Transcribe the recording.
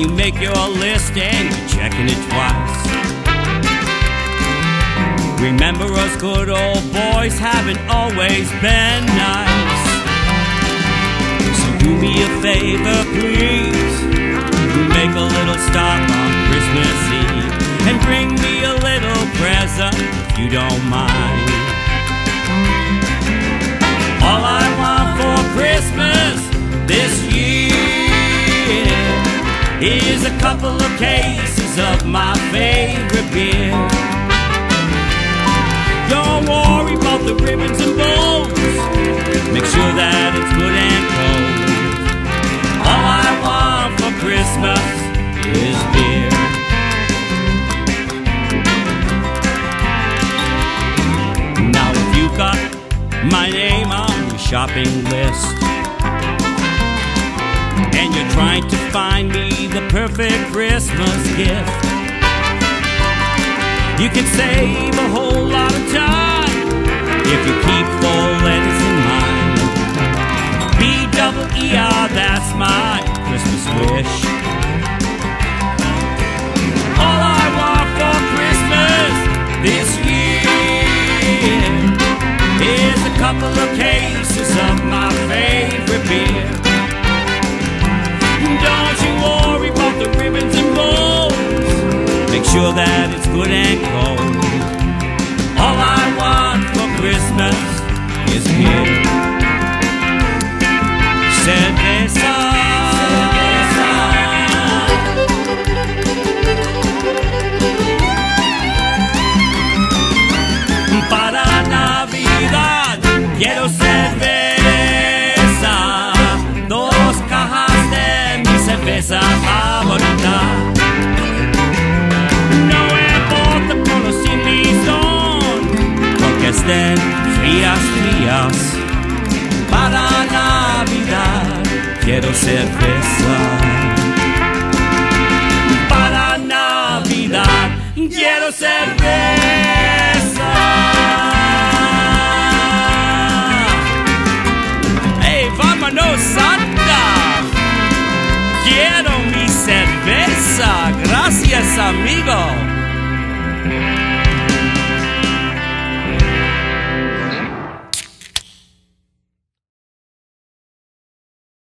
you make your list and you're checking it twice. Remember us good old boys haven't always been nice. So do me a favor, please. Make a little stop on Christmas Eve and bring me a little present if you don't mind. All I want for Christmas this year is a couple of cases of my favorite beer. Don't worry about the ribbons and bows, make sure that it's good and cold. All I want for Christmas is beer. Now if you got my name on your shopping list and you're trying to find me the perfect Christmas gift, you can save a whole lot of time if you keep four letters in mind. B-double-E-R, that's my Christmas wish. All I want for Christmas this year is a couple of cases of my favorite beer. Don't you worry about the ribbons and bows, make sure that it's good and cold. All I want for Christmas is beer. Cerveza. Para Navidad quiero cerveza, 2 cajas de mi cerveza favorita. No importa poner sin listón, con que estén frías, frías. Para Navidad quiero cerveza. Para Navidad quiero cerveza. Santa, quiero mi cerveza, gracias amigo.